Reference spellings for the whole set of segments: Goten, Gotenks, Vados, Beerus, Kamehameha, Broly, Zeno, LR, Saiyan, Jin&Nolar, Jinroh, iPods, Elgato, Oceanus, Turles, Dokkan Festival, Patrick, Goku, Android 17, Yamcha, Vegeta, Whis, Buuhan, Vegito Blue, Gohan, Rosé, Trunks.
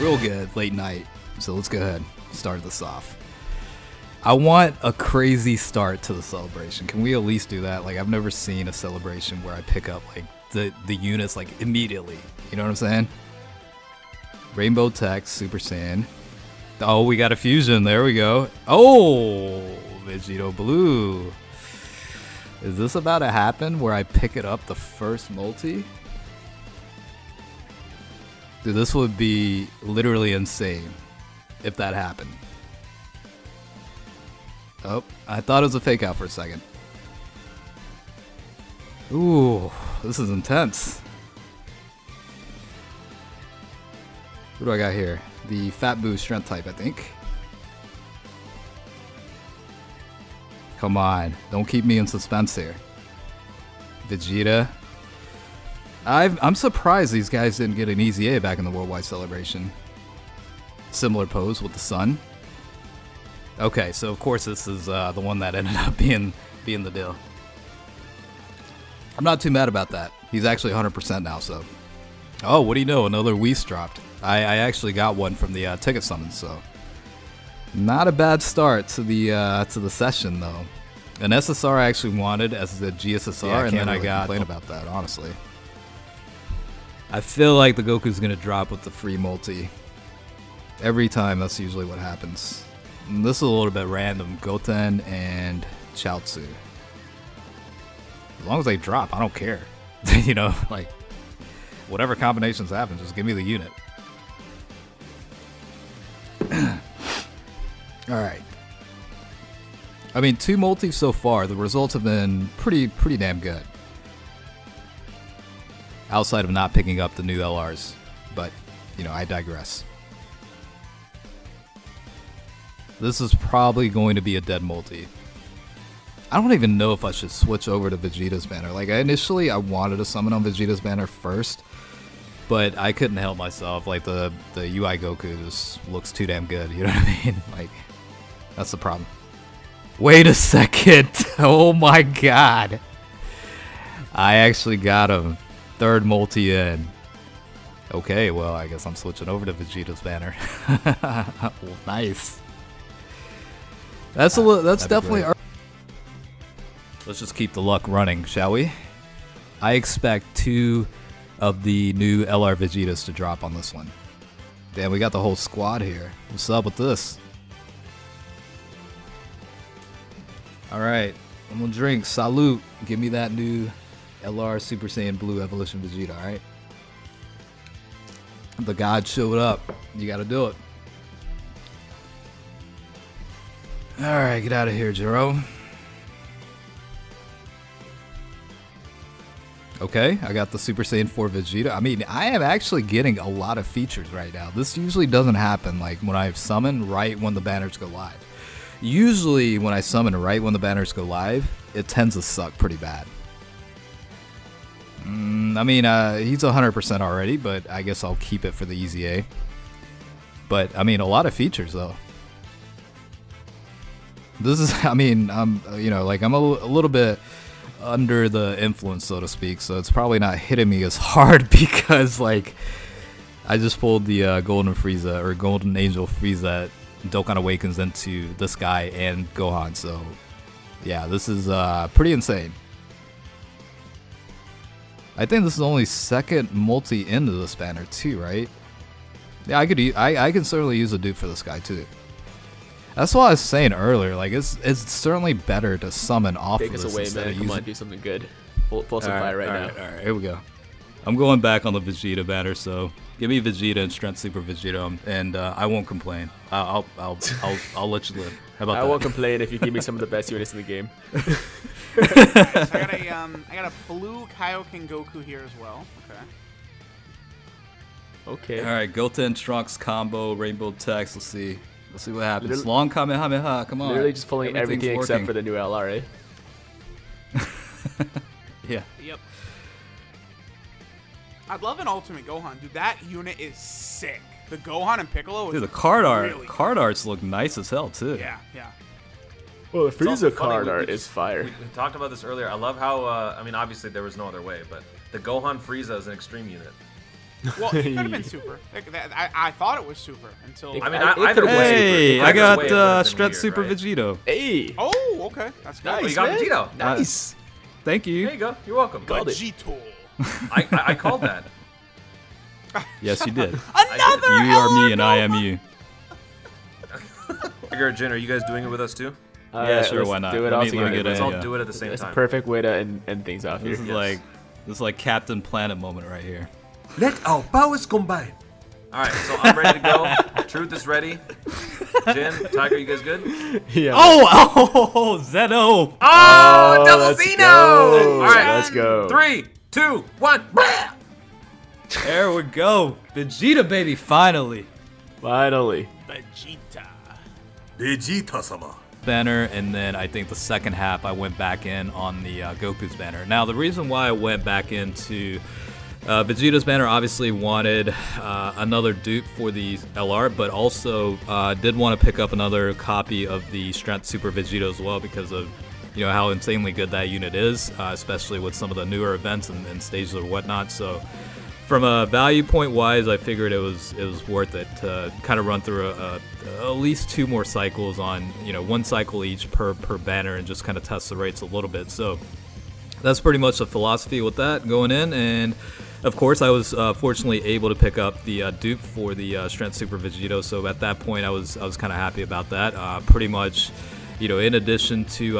real good late night, so let's go ahead and start this off. I want a crazy start to the celebration. Can we at least do that? Like, I've never seen a celebration where I pick up like the units like immediately. You know what I'm saying? Rainbow Text, Super Saiyan. Oh, we got a fusion. There we go. Oh, Vegito Blue. Is this about to happen where I pick it up the first multi? Dude, this would be literally insane if that happened. Oh, I thought it was a fake out for a second. Ooh, this is intense. What do I got here? The Fat Boo strength type, I think. Come on, don't keep me in suspense here. Vegeta. I'm surprised these guys didn't get an easy A back in the Worldwide Celebration. Similar pose with the sun. Okay, so of course this is the one that ended up being the deal. I'm not too mad about that. He's actually 100% now, so. Oh, what do you know? Another Whis dropped. I actually got one from the ticket summons, so. Not a bad start to the session though. An SSR I actually wanted as the GSSR, yeah, and then really I got complain about that honestly. I feel like the Goku's gonna drop with the free multi. Every time that's usually what happens. And this is a little bit random. Goten and Chiaotzu. As long as they drop, I don't care. You know, like whatever combinations happen, just give me the unit. Alright. I mean, two multis so far, the results have been pretty damn good. Outside of not picking up the new LRs. But, you know, I digress. This is probably going to be a dead multi. I don't even know if I should switch over to Vegeta's banner. Like, initially I wanted to summon on Vegeta's banner first. But I couldn't help myself. Like, the UI Goku just looks too damn good. You know what I mean? Like... that's the problem. Wait a second. Oh my god. I actually got him. Third multi in. Okay, well, I guess I'm switching over to Vegeta's banner. Well, nice. That's a little, that's definitely our... Let's just keep the luck running, shall we? I expect two of the new LR Vegetas to drop on this one. Damn, we got the whole squad here. What's up with this? Alright, I'm gonna drink. Salute. Give me that new LR Super Saiyan Blue Evolution Vegeta, alright? The god showed up. You gotta do it. Alright, get out of here, Jiro. Okay, I got the Super Saiyan 4 Vegeta. I mean, I am actually getting a lot of features right now. This usually doesn't happen, like, when I summon right when the banners go live. Usually when I summon right when the banners go live, it tends to suck pretty bad. I mean, he's 100% already, but I guess I'll keep it for the easy A. But, I mean, a lot of features, though. This is, I mean, I'm, you know, like, I'm a little bit under the influence, so to speak, so it's probably not hitting me as hard because, like, I just pulled the Golden Frieza, or Golden Angel Frieza Dokkan Awakens into this guy and Gohan, so yeah, this is pretty insane. I think this is only second multi into this banner too, right? Yeah, I can certainly use a dupe for this guy too. That's what I was saying earlier. Like, it's certainly better to summon off. Take us away, man. Come on, do something good. Full supply right now. All right, here we go. I'm going back on the Vegeta banner, so give me Vegeta and Strength Super Vegeta, and I won't complain. I'll let you live. How about that? I won't complain if you give me some of the best units in the game. So I got a blue Kaioken Goku here as well. Okay. All right, Goten Trunks combo, Rainbow Text. Let's see. Let's see what happens. Literally, long Kamehameha. Come on. Literally just pulling everything except for the new LR. Yeah. Yep. I'd love an ultimate Gohan, dude. That unit is sick. The Gohan and Piccolo. Dude, the card art, really card arts look nice as hell too. Yeah, yeah. Well, the Frieza card art is fire. We talked about this earlier. I love how. I mean, obviously there was no other way, but the Gohan Frieza is an extreme unit. Well, it could have been super. I thought it was super until. I mean, either way. Hey, I got Stretch Super Vegito. Hey. Oh, okay. That's good. Nice, you got Vegito. Nice. Thank you. There you go. You're welcome. Vegito. I called that. Yes, you did. Another. You are me, and I am you. Figure, Jen, are you guys doing it with us too? Yeah, sure. Why not? Let's all do it at the same time. It's a perfect way to end things off here. This is like Captain Planet moment right here. Let our powers combine. All right, so I'm ready to go. Truth is ready. Jin, Tiger, you guys good? Yeah. Oh, Zeno. Oh, double Zeno. All right, let's go. 3, 2, 1. There we go. Vegeta, baby, finally. Finally. Vegeta-sama. Banner, and then I think the second half I went back in on the Goku's banner. Now, the reason why I went back into Vegeta's banner, obviously wanted another dupe for the LR, but also did want to pick up another copy of the Strength Super Vegito as well because of, you know, how insanely good that unit is, especially with some of the newer events and stages or whatnot. So from a value point wise, I figured it was worth it to kind of run through at least 2 more cycles on, you know, 1 cycle each per banner and just kind of test the rates a little bit. So that's pretty much the philosophy with that going in, and of course I was fortunately able to pick up the dupe for the Strength Super Vegito. So at that point I was kind of happy about that. Pretty much, you know, in addition to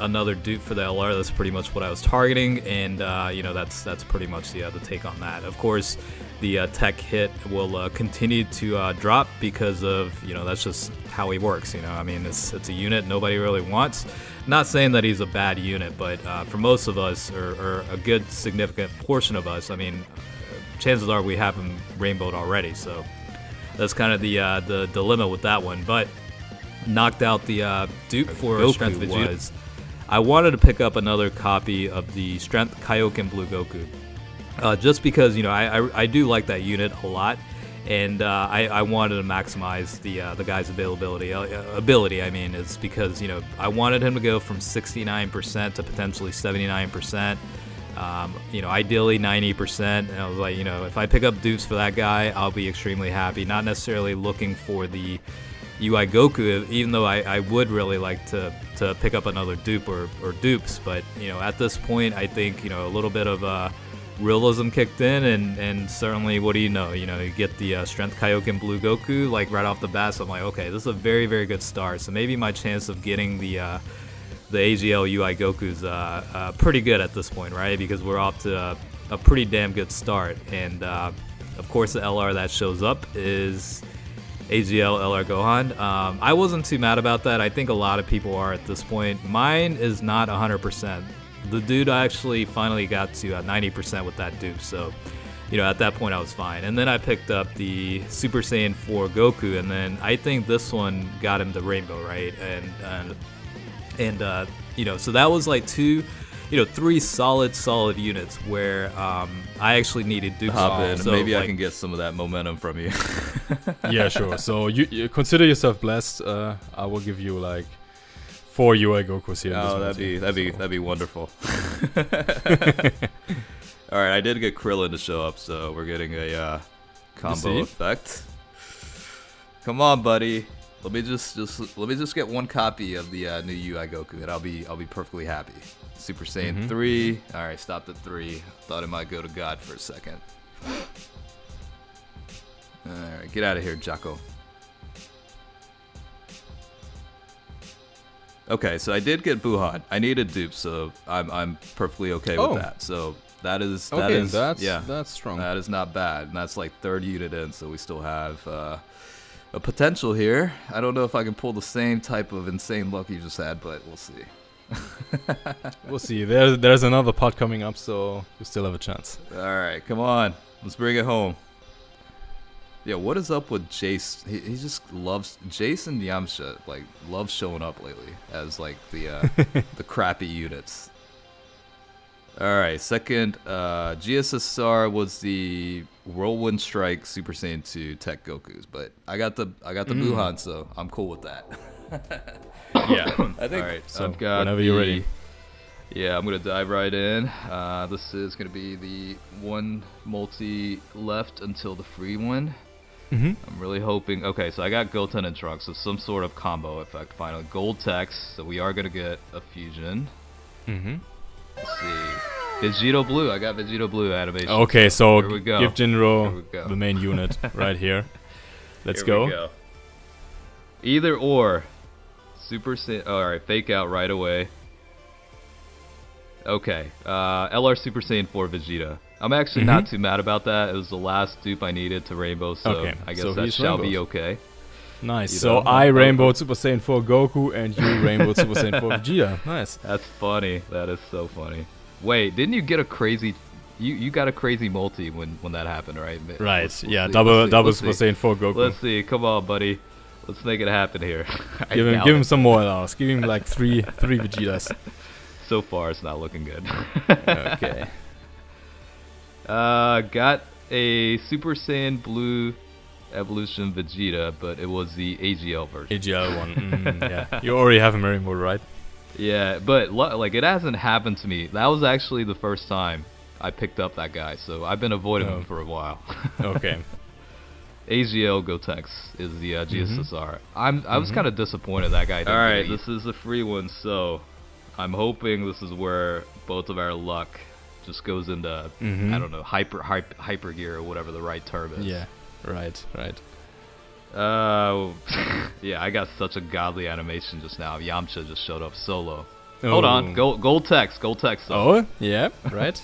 another dupe for the LR, that's pretty much what I was targeting, and you know, that's pretty much the take on that. Of course, the tech hit will continue to drop because of, you know, that's just how he works. You know, I mean, it's a unit nobody really wants. Not saying that he's a bad unit, but for most of us, or a good significant portion of us, I mean, chances are we have him rainbowed already. So that's kind of the dilemma with that one, but. Knocked out the dupe for Goku Strength Vegeta. I wanted to pick up another copy of the Strength Kaioken Blue Goku, just because, you know, I do like that unit a lot, and I wanted to maximize the guy's availability. I mean, it's because, you know, I wanted him to go from 69% to potentially 79%. You know, ideally 90%. And I was like, you know, if I pick up dupes for that guy, I'll be extremely happy. Not necessarily looking for the UI Goku, even though I would really like to pick up another dupe or dupes, but, you know, at this point I think, you know, a little bit of realism kicked in, and certainly, what do you know, you get the Strength Kaioken Blue Goku like right off the bat, so I'm like, okay, this is a very, very good start, so maybe my chance of getting the AGL UI Goku's pretty good at this point, right, because we're off to a pretty damn good start, and of course the LR that shows up is AGL LR Gohan. I wasn't too mad about that. I think a lot of people are at this point. Mine is not 100%. The dude actually finally got to 90% with that dupe, so, you know, at that point I was fine. And then I picked up the Super Saiyan 4 Goku, and then I think this one got him the rainbow, right? And you know, so that was like 2, you know, 3 solid units where I actually needed dupes. Hop in. So maybe, like, I can get some of that momentum from you. Yeah, sure. So you consider yourself blessed. I will give you like 4 UI Gokus here. Oh, that'd be wonderful. All right, I did get Krillin to show up, so we're getting a combo effect. Come on, buddy. Let me just get 1 copy of the new UI Goku, and I'll be perfectly happy. Super Saiyan 3. All right, stopped at 3. Thought it might go to God for a second. All right, get out of here, Jocko. Okay, so I did get Buuhan. I needed dupes, so I'm perfectly okay with that. So that's strong. That is not bad, and that's like 3rd unit in, so we still have. A potential here. I don't know if I can pull the same type of insane luck you just had, but we'll see. We'll see. There's another pot coming up, so we still have a chance. All right, come on. Let's bring it home. Yeah, what is up with Jace? He just loves Jason Yamcha. Like, loves showing up lately as like the the crappy units. All right, second GSSR was the Whirlwind Strike Super Saiyan 2 Tech Goku's, but I got the Buuhan, so I'm cool with that. Yeah, I think. All right, so whenever you're ready. Yeah, I'm gonna dive right in. This is gonna be the one multi left until the free one. I'm really hoping. Okay, so I got Goten and Trunks, so some sort of combo effect finally. Gold Tex, so we are gonna get a fusion. Let's see. Vegito Blue. I got Vegito Blue animation. Okay, so here we go. Give Jinro the main unit right here. Let's go. Either or. Super Saiyan. Oh, all right, fake out right away. Okay, LR Super Saiyan 4 Vegeta. I'm actually not too mad about that. It was the last dupe I needed to rainbow, so I guess so that shall be okay. Nice. You so I rainbowed Super Saiyan 4 Goku and you rainbowed Super Saiyan 4 Vegeta. Nice. That's funny. That is so funny. Wait, didn't you get a crazy? You got a crazy multi when that happened, right? Right. Let's see. Double Super Saiyan 4 Goku. Let's see. Come on, buddy. Let's make it happen here. give him some more now. Give him like three Vegetas. So far, it's not looking good. Okay. Got a Super Saiyan Blue Evolution Vegeta, but it was the AGL version. AGL one. Yeah. You already have him rainbow, right? Yeah, but like it hasn't happened to me. That was actually the first time I picked up that guy, so I've been avoiding him for a while. Okay. AGL Gotex is the GSSR. I was kind of disappointed that guy didn't. All right, this is a free one, so I'm hoping this is where both of our luck just goes into I don't know, hyper gear or whatever the right term is. Yeah, right. Yeah, I got such a godly animation just now. Yamcha just showed up solo. Oh. Hold on, Gold Tex. Oh, yeah, right.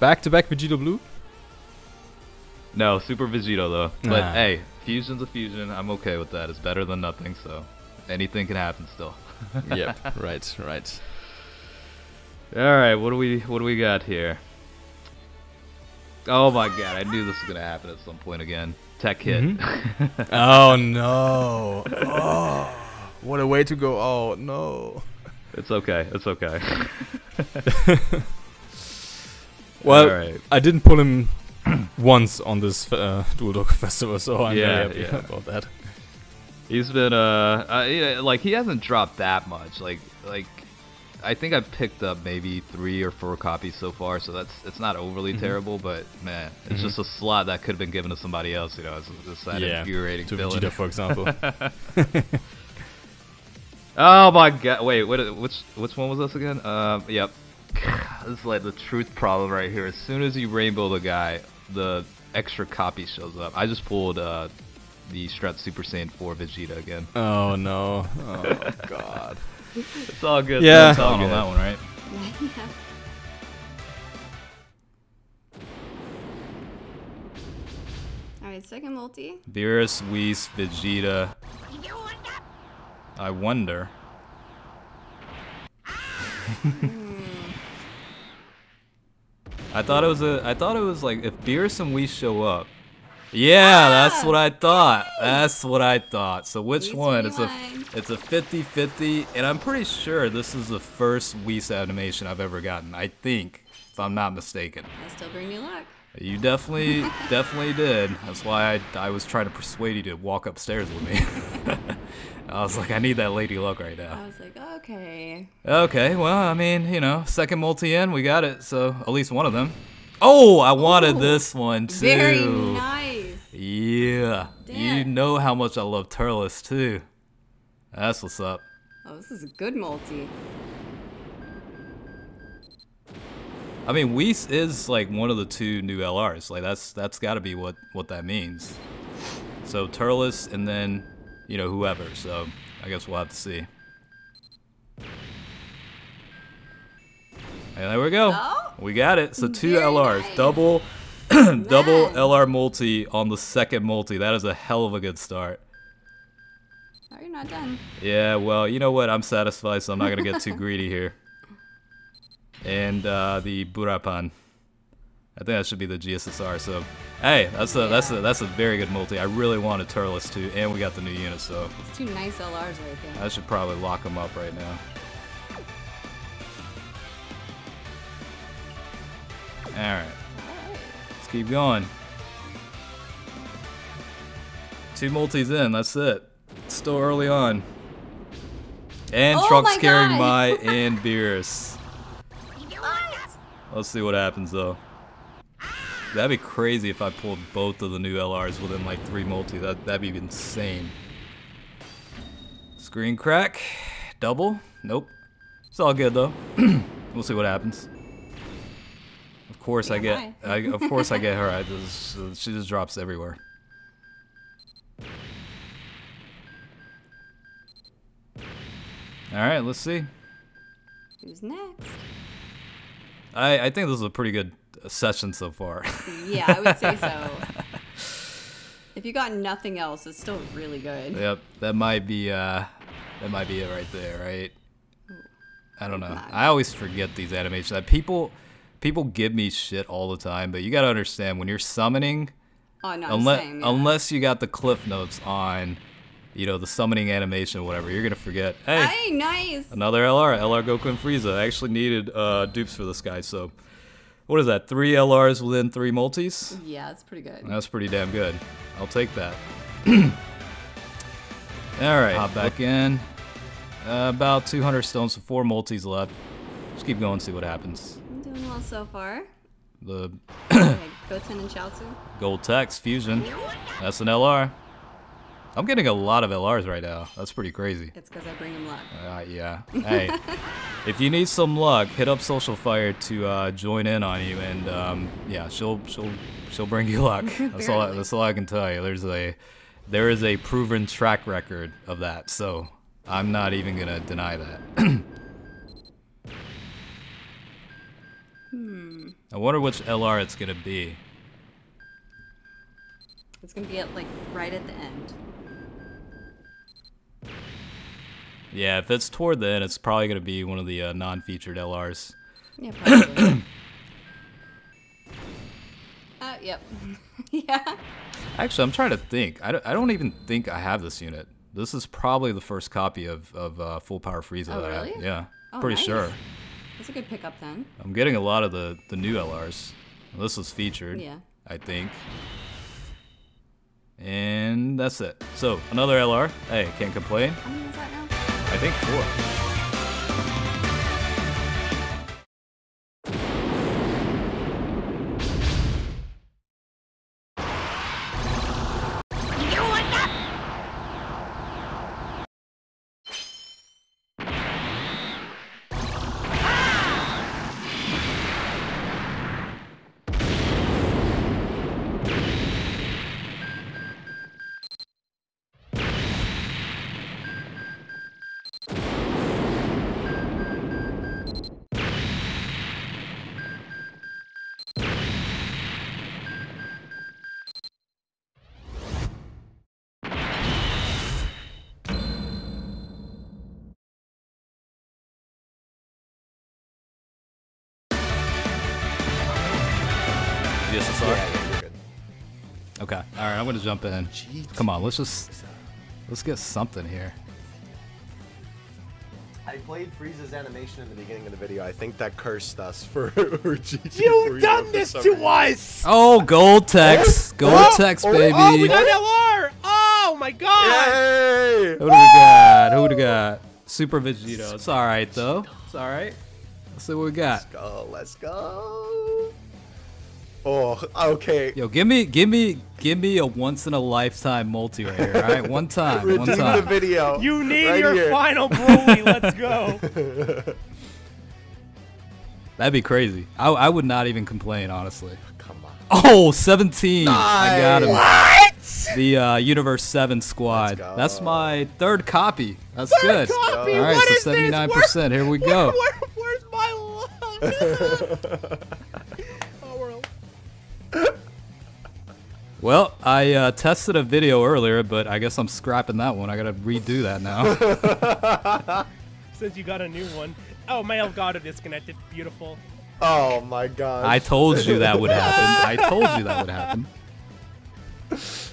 Back to back Vegito Blue. No, Super Vegito though. But hey, fusion's a fusion. I'm okay with that. It's better than nothing, so anything can happen still. Yep, right. All right, what do we got here? Oh my God, I knew this was gonna happen at some point again. Tech hit. Oh no! Oh, what a way to go! Oh no! It's okay. Well, right. I didn't pull him once on this Dual Dog Festival, so I'm very happy about that. He's been like he hasn't dropped that much, like. I think I've picked up maybe 3 or 4 copies so far, so it's not overly terrible, but man, it's just a slot that could have been given to somebody else, you know. It's just that infuriating villain. Vegeta, for example. Oh my God! Wait, which one was this again? Yep. This is like the truth problem right here. As soon as you rainbow the guy, the extra copy shows up. I just pulled the Shred Super Saiyan 4 Vegeta again. Oh no! Oh God. It's all good. Yeah, it's all good. On that one, right? All right, second multi. Beerus, Whis, Vegeta. I wonder. I thought it was like if Beerus and Whis show up. Yeah, that's what I thought. So which one? It's a 50-50, and I'm pretty sure this is the first Whis animation I've ever gotten. I think, if I'm not mistaken. I still bring you luck. You definitely did. That's why I was trying to persuade you to walk upstairs with me. I was like, I need that lady luck right now. I was like, okay. Okay, well, I mean, you know, second multi in, we got it. So at least one of them. Oh, I wanted this one too. Very nice. Yeah. Damn. You know how much I love Turles too. That's what's up. Oh, this is a good multi. I mean, Whis is like one of the 2 new LRs. Like that's got to be what that means. So Turles and then, you know, whoever. So I guess we'll have to see. And there we go. Oh? We got it. So 2 LRs. Nice. Double LR multi on the second multi. That is a hell of a good start. Oh, you're not done. Yeah, well, you know what? I'm satisfied, so I'm not going to get too greedy here. And the Burapan. I think that should be the GSSR. So, hey, that's a very good multi. I really wanted Turles too, and we got the new unit, so. It's 2 nice LRs right there. I should probably lock them up right now. Alright, let's keep going. 2 multis in, that's it. It's still early on. And Trunks carrying Mai and Beerus. Let's see what happens, though. That'd be crazy if I pulled both of the new LRs within like 3 multi. That'd be insane. Screen crack. Double? Nope. It's all good, though. We'll see what happens. Of course I get... Of course I get her. She just drops everywhere. Alright, let's see. Who's next? I think this is a pretty good session so far. Yeah, I would say so. If you got nothing else, it's still really good. Yep, that might be it right there, right? I don't know. I always forget these animations. People give me shit all the time, but you gotta understand when you're summoning, oh, no, unless you got the cliff notes on, you know, the summoning animation or whatever, you're gonna forget. Hey, nice. Another LR Goku and Frieza. I actually needed dupes for this guy, so. What is that, 3 LRs within 3 multis? Yeah, that's pretty good. That's pretty damn good. I'll take that. Alright, hop back in. About 200 stones, so 4 multis left. Just keep going, see what happens. I'm doing well so far. The okay, Goten and Chiaotzu. Gold Tex Fusion. That's an LR. I'm getting a lot of LRs right now. That's pretty crazy. It's because I bring him luck. Yeah. Hey, if you need some luck, hit up Social Fire to join in on you, and yeah, she'll bring you luck. That's all. That's all I can tell you. There is a proven track record of that. So I'm not even gonna deny that. I wonder which LR it's gonna be. It's gonna be at like right at the end. Yeah, if it's toward the end, it's probably going to be one of the non-featured LRs. Yeah, probably. Yep. Yeah. Actually, I'm trying to think. I don't even think I have this unit. This is probably the first copy of Full Power Frieza. Oh, that really? I have. Yeah, oh, pretty nice. Sure. That's a good pickup then. I'm getting a lot of the new LRs. Well, this was featured, yeah. I think. And that's it. So, another LR. Hey, can't complain. How many is that now? I think 4. Yeah, good. Okay. All right, I'm gonna jump in. Come on, let's get something here. I played Frieza's animation in the beginning of the video. I think that cursed us for. You done this to us! Oh, Gold Tex, Gold Tex, baby. Oh, we got LR! Oh my God! Yay! Who do we got? Who do we got? Super Vegito. It's all right though. It's all right. Let's see what we got. Let's go. Let's go. Oh, okay. Yo, give me a once in a lifetime multi right here. All right, one time. Redeem one time. The video. You need right your here. Final Broly. Let's go. That'd be crazy. I would not even complain, honestly. Come on. Oh, 17. Nice. I got him. What? The Universe 7 squad. That's my 3rd copy. That's good. Copy. All right, what so 79%. Here we go. Where's my love? Well, I tested a video earlier, but I guess I'm scrapping that one. I gotta redo that now. Since you got a new one. Oh, my Elgato disconnected. Beautiful. Oh my God. I told you that would happen. I told you that would happen.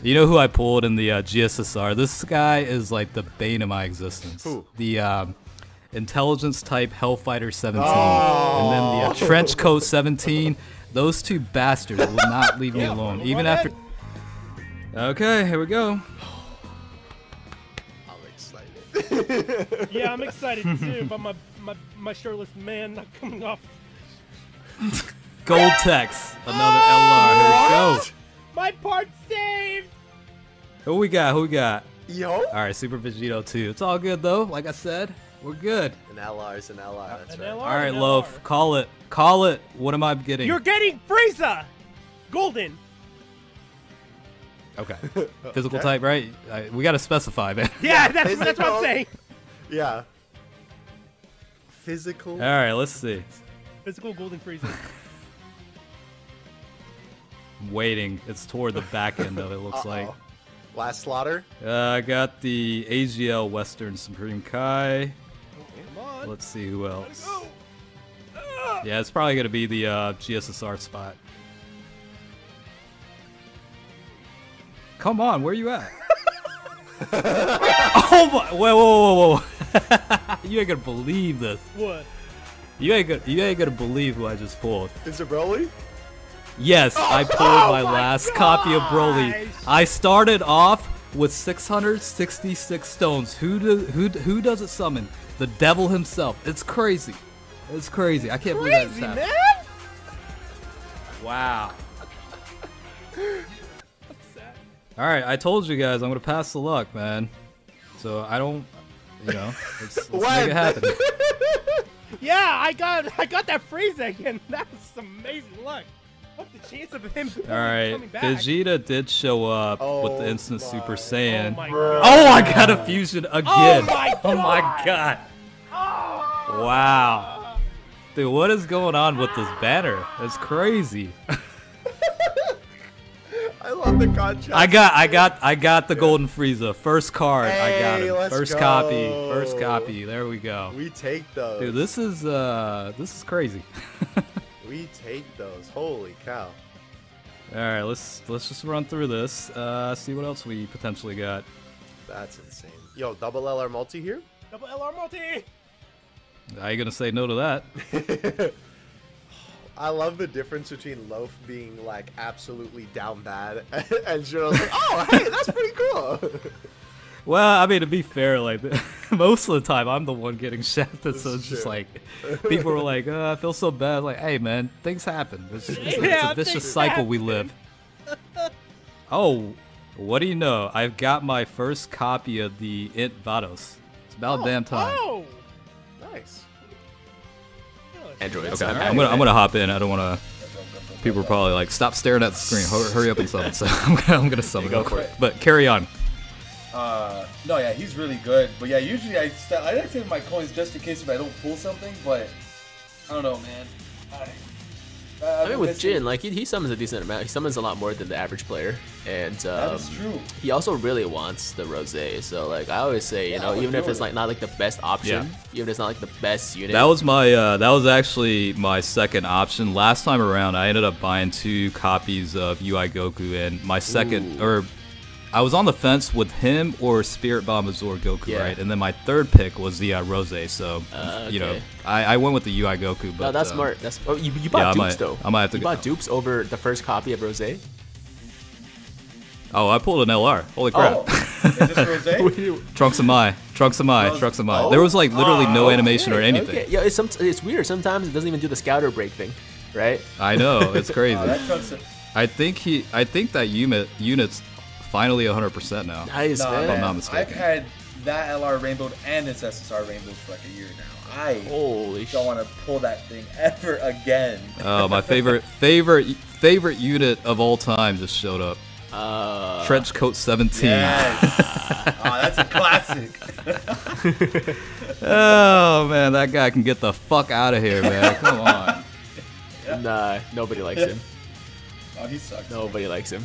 You know who I pulled in the GSSR? This guy is like the bane of my existence. Who? The Intelligence type Hellfighter 17. Oh. And then the Trench Coat 17. Those two bastards will not leave me alone, even after... Okay, here we go. I'm excited. Yeah, I'm excited too, but my shirtless man not coming off. Gold text. Another LR. Here we go. My part's saved. Who we got? Who we got? Yo. All right, Super Vegito 2. It's all good, though. Like I said, we're good. An LR is an LR. That's right. All right, Loaf. Call it. Call it. What am I getting? You're getting Frieza. Golden. Okay. Physical type, right? We got to specify, man. Yeah, that's what I'm saying. Yeah. Physical. All right, let's see. Physical Golden Frieza. I'm waiting. It's toward the back end of it, looks like. Last slaughter. I got the AGL Western Supreme Kai. Come on. Let's see who else. Go. Yeah, it's probably going to be the GSSR spot. Come on, where you at? Oh my! Whoa, whoa, whoa, whoa! You ain't gonna believe this. What? You ain't gonna believe who I just pulled. Is it Broly? Yes, I pulled my last copy of Broly. I started off with 666 stones. Who does it summon? The devil himself. It's crazy. It's crazy. I can't believe that happened. Man. Wow. All right, I told you guys I'm gonna pass the luck, man. So I don't, you know, let's make it happen. Yeah, I got that Frieza again. That was some amazing luck. What's the chance of him coming back? Vegeta did show up with the instant Super Saiyan. Oh, I got a fusion again. Oh my god. Oh. Wow. Dude, what is going on with this banner? It's crazy. I love the contrast. I got the Golden Frieza. First card. I got it. First copy. There we go. We take those. Dude, this is crazy. We take those. Holy cow. All right, let's just run through this. See what else we potentially got. That's insane. Yo, double LR multi here? Double LR multi. How you going to say no to that? I love the difference between Loaf being like absolutely down bad and Joe's like, oh, hey, that's pretty cool. Well, I mean, to be fair, like most of the time I'm the one getting shafted, so it's just like people were like, I feel so bad. Like, hey, man, things happen. It's a vicious cycle we live. Oh, what do you know? I've got my first copy of the Vados. It's about damn time. Oh, nice. Android. Okay, I'm gonna hop in. I don't wanna. People are probably like, stop staring at the screen. Hurry up and summon. So I'm gonna summon. Go for it. But carry on. No, yeah, he's really good. But yeah, usually I like to save my coins just in case if I don't pull something. But I don't know, man. I mean, with Jin, like he summons a decent amount. He summons a lot more than the average player, and that is true. He also really wants the Rosé. So, like I always say, you know, even if it's like not like the best option, even if it's not like the best unit. That was my, that was actually my second option last time around. I ended up buying 2 copies of UI Goku, and my second, or I was on the fence with him or Spirit Bomb Absorb Goku, right? And then my third pick was the Rosé, so you know, I went with the UI Goku. But no, that's smart. That's you bought dupes though. I might have to. You bought dupes over the first copy of Rosé. Oh, I pulled an LR. Holy crap! Oh. Is this Rosé? Trunks of Mai. There was like literally no animation or anything. Okay. Yeah, it's weird. Sometimes it doesn't even do the scouter break thing, right? I know, it's crazy. I think that unit's finally 100% now. Nice, man. If I'm not mistaken. I've had that LR rainbowed and its SSR rainbowed for like a year now. I don't want to pull that thing ever again. Oh, my favorite unit of all time just showed up. Trench Coat 17. Yes. That's a classic. Oh man, that guy can get the fuck out of here, man. Come on. Nah, nobody likes him. Oh, he sucks. Nobody likes him.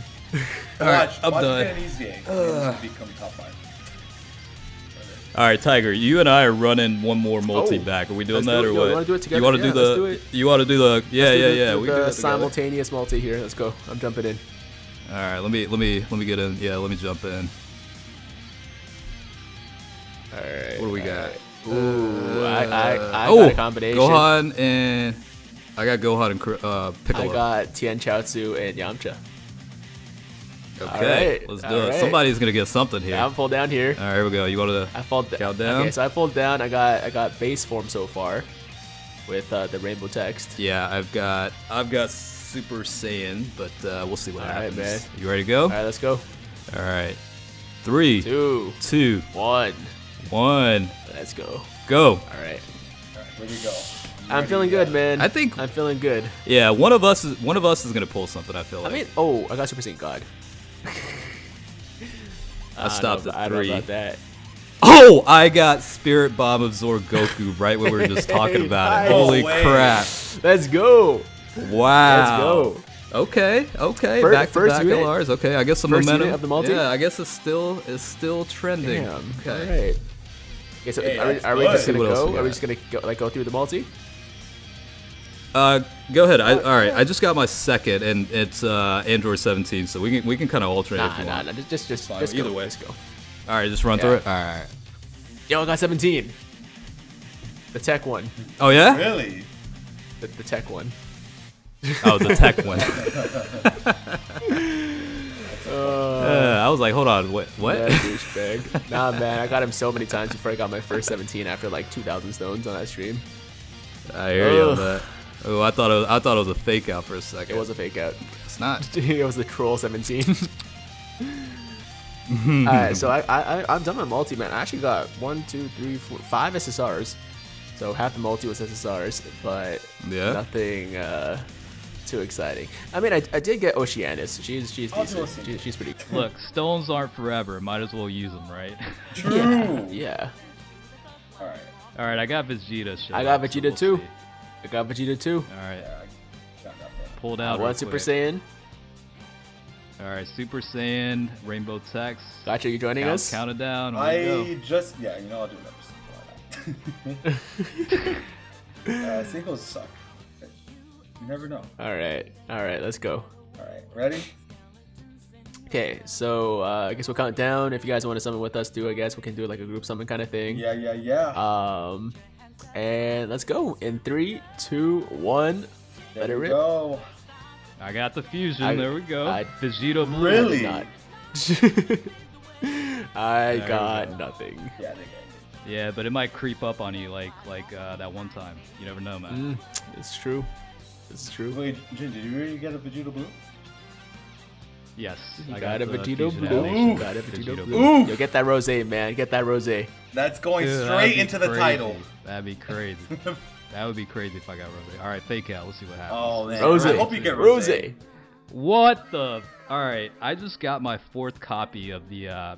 Alright, I'm done. Alright, Tiger, you and I are running one more multi back. Are we doing that or what? You want to do it together? You want to do the yeah. We do the simultaneous multi here. Let's go. I'm jumping in. Alright, let me get in. Yeah, let me jump in. Alright. What do we got? Ooh, I got a combination. I got Gohan and Piccolo. I got Tien Chiaotzu and Yamcha. Okay, right, let's do it. Right. Somebody's gonna get something here. Yeah, I'm full down here. All right, here we go. You want to count down? Okay, so I pulled down. I got base form so far. with the rainbow text. Yeah, I've got Super Saiyan, but we'll see what happens. Man. You ready to go? All right, let's go. All right, 3, 2, 1. Let's go. Go. All right. All right, where do we go? I'm feeling good, man. I think I'm feeling good. Yeah, one of us is gonna pull something. I feel like. I mean, oh, I got Super Saiyan God. I stopped at 3. I don't know about that. Oh, I got Spirit Bomb Absorb Goku right when we were just talking about it. Holy crap! Let's go. Wow. Let's go. Okay, okay. Back to back LRs. Okay, I guess some momentum of the multi. Yeah, I guess it's still trending. Damn. Okay. All right. Okay, so hey, are we just gonna go? Are we just gonna go, like, go through the multi? Go ahead. All right, I just got my second, and it's Android 17, so we can kind of alternate. Nah, just either way. Let's go. All right, just run through it. All right. Yo, I got 17. The tech one. Oh yeah. Really? The tech one. Oh, the tech one. I was like, hold on, what? That douchebag. Nah, man, I got him so many times before I got my first 17 after like 2,000 stones on that stream. I hear you on that. Oh, I thought it was a fake out for a second. It was a fake out. It's not. It was the troll 17. All right, so I'm done with multi, man. I actually got 1, 2, 3, 4, 5 SSRs. So half the multi was SSRs, but nothing. Too exciting. I mean, I did get Oceanus. She's decent. She's pretty cool. Look, stones aren't forever. Might as well use them, right? True. Yeah. All right. I got Vegeta. I got Vegeta too. All right. Pulled out. One Super Saiyan. All right, Super Saiyan, Rainbow Text. Gotcha. You joining us? Counted down. I'll do that. Singles suck. You never know. All right, let's go. All right, ready? Okay, so I guess we'll count down. If you guys want to summon with us, I guess we can do like a group summon kind of thing. Yeah. And let's go in 3, 2, 1. Let it rip. Go. I got the fusion. There we go. Vegito Blue. Really? Not. I got nothing. Yeah, they got it. Yeah, but it might creep up on you like that one time. You never know, man. It's true. It's true. Wait, Jin, did you really get a Vegito Blue? Yes. I got a Vegito Blue. Got a Vegito Blue. Yo, get that Rosé, man. Get that Rosé. That's going straight into the title. That'd be crazy. That would be crazy if I got Rosé. All right, fake out. Let's see what happens. Oh, man. Rosé. I hope you get Rosé. What the? All right, I just got my 4th copy of the...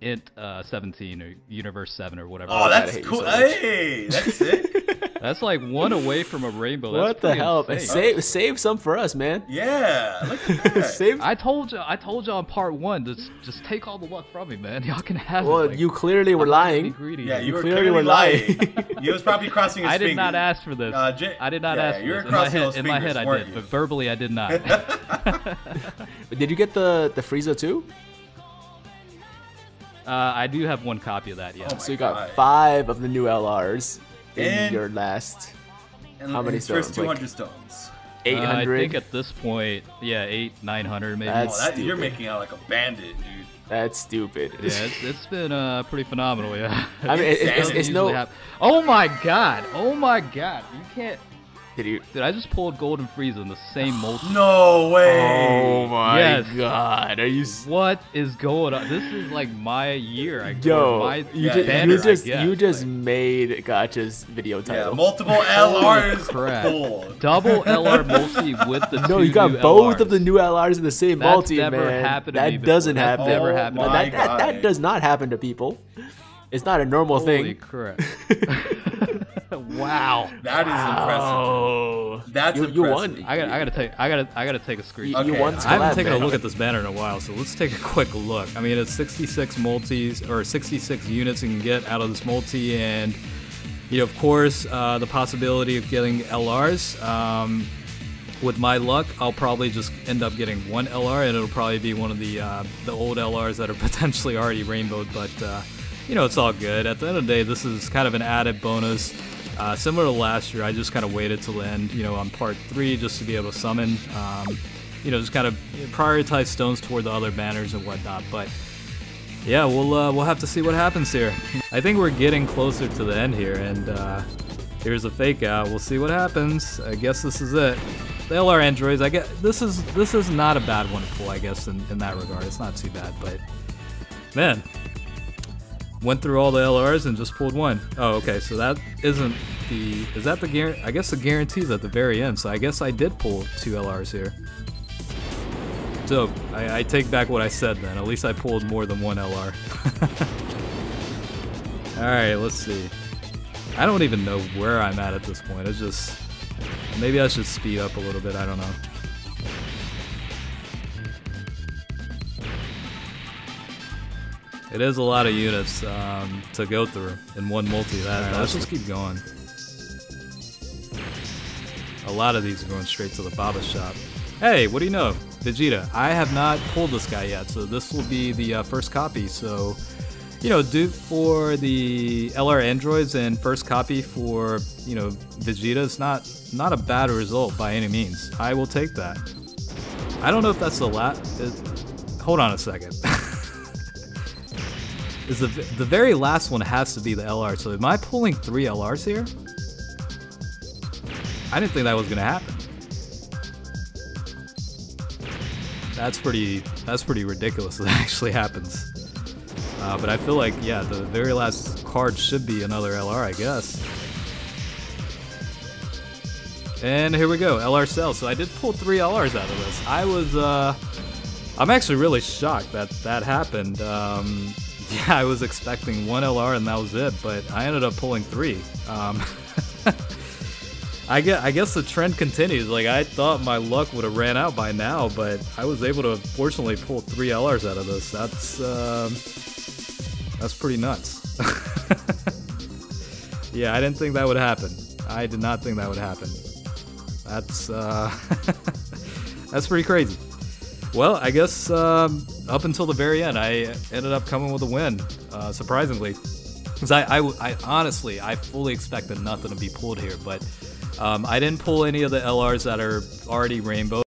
Int 17 or Universe 7 or whatever. Oh, that's cool. So hey, that's it. That's like one away from a rainbow. What the hell? Save some for us, man. Yeah. Look at that. I told y'all in part 1 to just take all the luck from me, man. Y'all can have it. Well, you clearly were lying. Yeah, you clearly were lying. You was probably crossing his fingers. I did not ask for this. I did not ask for this. In my head, I did, but verbally, I did not. But did you get the Frieza too? I do have one copy of that, yeah. Oh, so you got 5 of the new LRs in your last... how many stones? First 200 stones. 800? I think at this point, yeah, 800, 900 maybe. You're making out like a bandit, dude. That's stupid. Yeah, it's been pretty phenomenal, yeah. I mean, it's no... Oh my god, you can't... Dude, I just pulled Golden Frieza in the same multi. No way! Oh my god! Are you? What is going on? This is like my year. You just made Gotcha's video title. Yeah, multiple LRs. Cool. Double LR multi with the two. No, you got both of the new LRs in the same multi, man. That's never happened. That doesn't happen. Never happened. That does not happen to people. It's not a normal thing. Holy crap! Wow, that is impressive. That's impressive. You won. I gotta take a screenshot. Okay. I haven't taken a look at this banner in a while, so let's take a quick look. I mean, it's 66 multis or 66 units you can get out of this multi, and you know, of course, the possibility of getting LRs. With my luck, I'll probably just end up getting one LR, and it'll probably be one of the old LRs that are potentially already rainbowed, but. You know, it's all good. At the end of the day, this is kind of an added bonus. Similar to last year, I just kind of waited till the end, you know, on part 3 just to be able to summon. You know, just kind of prioritize stones toward the other banners and whatnot. But yeah, we'll have to see what happens here. I think we're getting closer to the end here, and Here's a fake out. We'll see what happens. I guess this is it. The LR androids, I guess this is not a bad one to pull, I guess, in that regard. It's not too bad, but man. Went through all the LRs and just pulled one. Oh, okay, so that isn't the... Is that the guarantee? I guess the guarantee's at the very end, so I guess I did pull 2 LRs here. Dope. I take back what I said then. At least I pulled more than 1 LR. Alright, let's see. I don't even know where I'm at this point. It's just... Maybe I should speed up a little bit, I don't know. It is a lot of units to go through in one multi. Let's just keep going. A lot of these are going straight to the Baba shop. Hey, what do you know? Vegeta. I have not pulled this guy yet, so this will be the first copy. So, you know, do for the LR androids and first copy for, you know, Vegeta. It's not a bad result by any means. I will take that. I don't know if that's the last. Hold on a second. Is the very last one has to be the LR, so am I pulling 3 LRs here? I didn't think that was gonna happen. That's pretty ridiculous that actually happens. But I feel like, yeah, the very last card should be another LR, I guess. And here we go, LR sell. So I did pull 3 LRs out of this. I'm actually really shocked that happened. Yeah, I was expecting 1 LR and that was it, but I ended up pulling 3. I guess the trend continues. Like, I thought my luck would have ran out by now, but I was able to fortunately pull 3 LRs out of this. That's pretty nuts. Yeah, I didn't think that would happen. I did not think that would happen. That's pretty crazy. Well, I guess up until the very end, I ended up coming with a win, surprisingly. Because I honestly, I fully expected nothing to be pulled here, but I didn't pull any of the LRs that are already rainbow.